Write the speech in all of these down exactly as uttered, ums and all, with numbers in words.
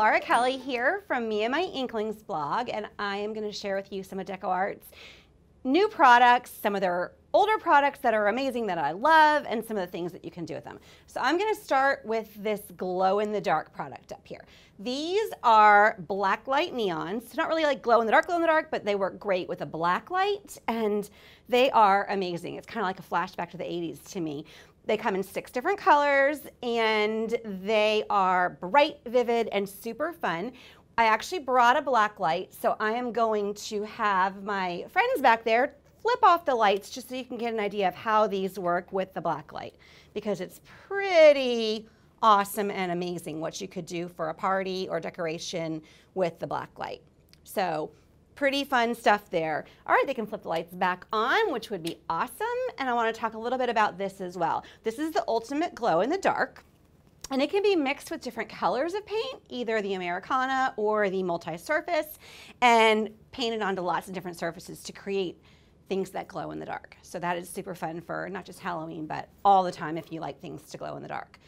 Laura Kelly here from Me and My Inklings blog, and I am going to share with you some of DecoArt's new products, some of their older products that are amazing that I love, and some of the things that you can do with them. So I'm going to start with this glow-in-the-dark product up here. These are black light neons. It's not really like glow-in-the-dark, glow-in-the-dark, but they work great with a black light, and they are amazing. It's kind of like a flashback to the eighties to me. They come in six different colors, and they are bright, vivid, and super fun. I actually brought a black light, so I am going to have my friends back there flip off the lights just so you can get an idea of how these work with the black light, because it's pretty awesome and amazing what you could do for a party or decoration with the black light. So pretty fun stuff there. All right, they can flip the lights back on, which would be awesome. And I want to talk a little bit about this as well. This is the ultimate glow in the dark, and it can be mixed with different colors of paint, either the Americana or the multi-surface, and painted onto lots of different surfaces to create things that glow in the dark. So that is super fun for not just Halloween, but all the time if you like things to glow in the dark.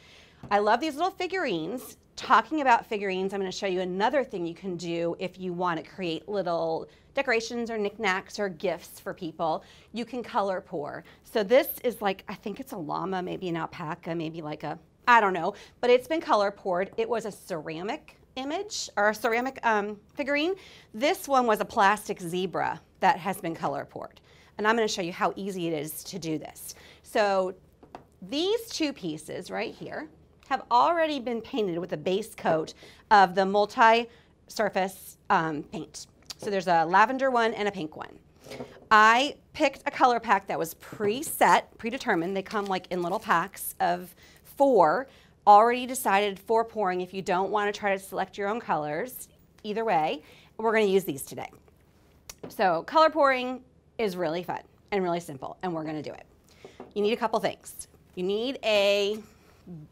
I love these little figurines. Talking about figurines, I'm going to show you another thing you can do if you want to create little decorations or knickknacks or gifts for people. You can color pour. So this is like, I think it's a llama, maybe an alpaca, maybe like a, I don't know, but it's been color poured. It was a ceramic image or a ceramic um, figurine. This one was a plastic zebra that has been color poured. And I'm going to show you how easy it is to do this. So these two pieces right here have already been painted with a base coat of the multi-surface um, paint. So there's a lavender one and a pink one. I picked a color pack that was preset, predetermined. They come like in little packs of four, already decided for pouring if you don't want to try to select your own colors. Either way, we're going to use these today. So color pouring is really fun and really simple, and we're going to do it. You need a couple things. You need a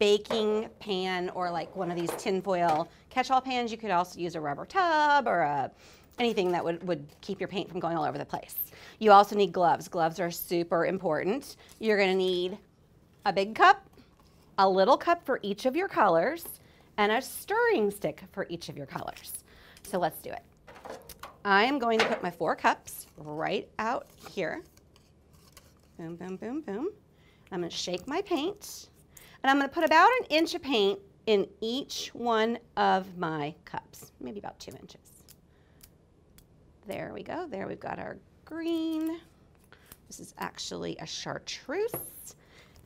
baking pan or like one of these tinfoil catch-all pans. You could also use a rubber tub or a, anything that would, would keep your paint from going all over the place. You also need gloves. Gloves are super important. You're going to need a big cup, a little cup for each of your colors, and a stirring stick for each of your colors. So let's do it. I am going to put my four cups right out here. Boom, boom, boom, boom. I'm going to shake my paint. And I'm going to put about an inch of paint in each one of my cups, maybe about two inches. There we go. There we've got our green. This is actually a chartreuse.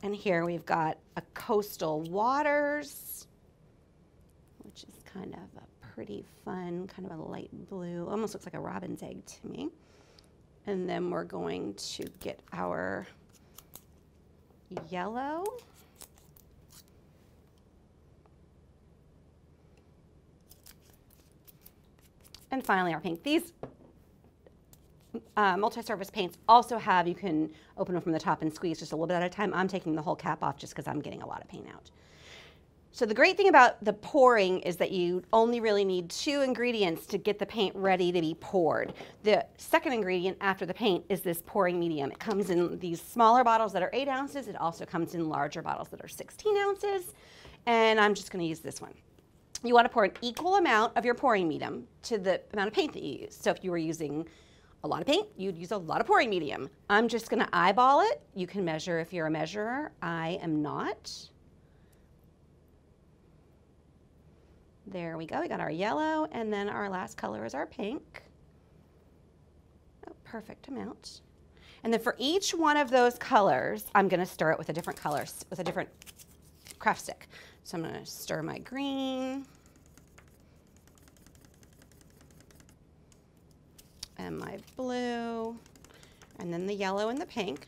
And here we've got a coastal waters, which is kind of a pretty fun, kind of a light blue. Almost looks like a robin's egg to me. And then we're going to get our yellow. And finally our pink. These uh, multi-surface paints also have, you can open them from the top and squeeze just a little bit at a time. I'm taking the whole cap off just because I'm getting a lot of paint out. So the great thing about the pouring is that you only really need two ingredients to get the paint ready to be poured. The second ingredient after the paint is this pouring medium. It comes in these smaller bottles that are eight ounces. It also comes in larger bottles that are sixteen ounces. And I'm just going to use this one. You want to pour an equal amount of your pouring medium to the amount of paint that you use. So if you were using a lot of paint, you'd use a lot of pouring medium. I'm just going to eyeball it. You can measure if you're a measurer. I am not. There we go. We got our yellow, and then our last color is our pink. Oh, perfect amount. And then for each one of those colors, I'm going to stir it with a different color, with a different craft stick. So I'm going to stir my green and my blue, and then the yellow and the pink.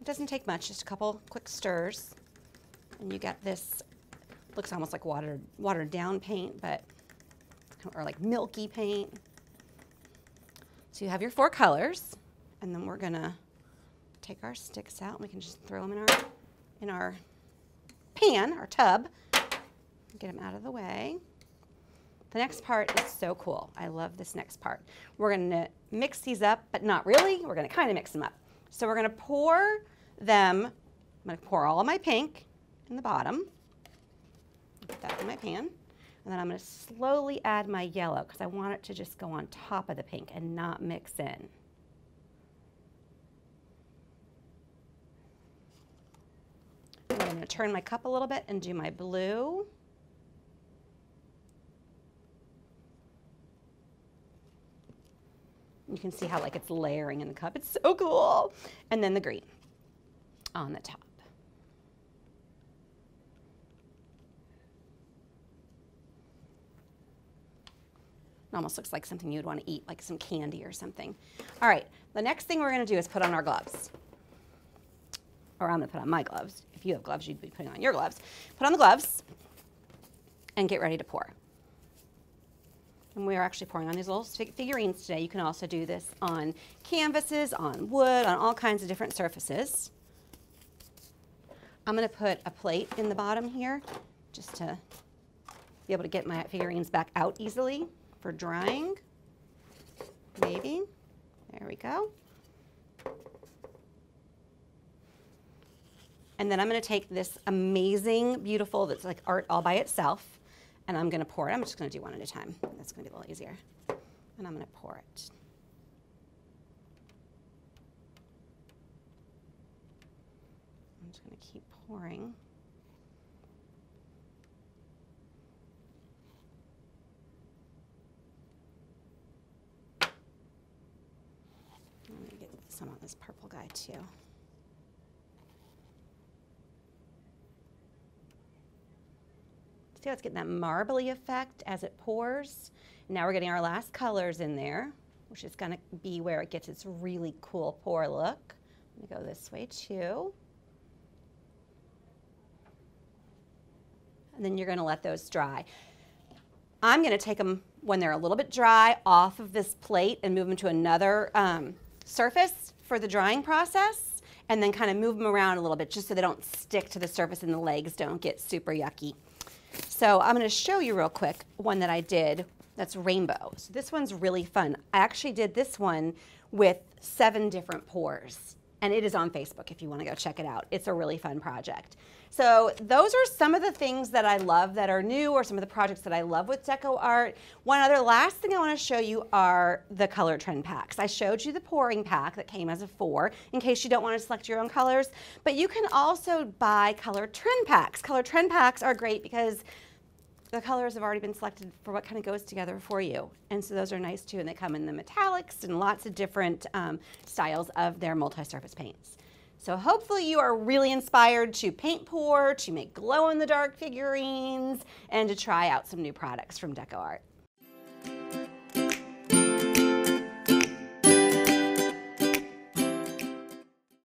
It doesn't take much, just a couple quick stirs, and you get this. Looks almost like watered watered down paint, but or like milky paint. So you have your four colors, and then we're gonna take our sticks out. And we can just throw them in our in our pan, our tub. Get them out of the way. The next part is so cool. I love this next part. We're gonna mix these up, but not really. We're gonna kind of mix them up. So we're gonna pour them. I'm gonna pour all of my pink in the bottom. Put that in my pan. And And then I'm going to slowly add my yellow because I want it to just go on top of the pink and not mix in. And I'm going to turn my cup a little bit and do my blue. You can see how like it's layering in the cup. It's so cool. And then the green on the top. It almost looks like something you'd want to eat, like some candy or something. All right, the next thing we're going to do is put on our gloves. Or I'm going to put on my gloves. If you have gloves, you'd be putting on your gloves. Put on the gloves and get ready to pour. And we are actually pouring on these little figurines today. You can also do this on canvases, on wood, on all kinds of different surfaces. I'm going to put a plate in the bottom here just to be able to get my figurines back out easily for drying. Maybe. There we go. And then I'm going to take this amazing, beautiful, that's like art all by itself. And I'm going to pour it. I'm just going to do one at a time. That's going to be a little easier. And I'm going to pour it. I'm just going to keep pouring. I'm going to get some on this purple guy too. See how it's getting that marbly effect as it pours. Now we're getting our last colors in there, which is going to be where it gets its really cool pour look. I'm going to go this way too. And then you're going to let those dry. I'm going to take them when they're a little bit dry off of this plate and move them to another um, surface for the drying process, and then kind of move them around a little bit just so they don't stick to the surface and the legs don't get super yucky. So I'm going to show you real quick one that I did that's rainbow. So this one's really fun. I actually did this one with seven different pours, and it is on Facebook if you want to go check it out. It's a really fun project. So those are some of the things that I love that are new, or some of the projects that I love with DecoArt. One other last thing I want to show you are the color trend packs. I showed you the pouring pack that came as a four in case you don't want to select your own colors, but you can also buy color trend packs. Color trend packs are great because the colors have already been selected for what kind of goes together for you. And so those are nice too, and they come in the metallics and lots of different um, styles of their multi-surface paints. So hopefully you are really inspired to paint pour, to make glow-in-the-dark figurines, and to try out some new products from DecoArt.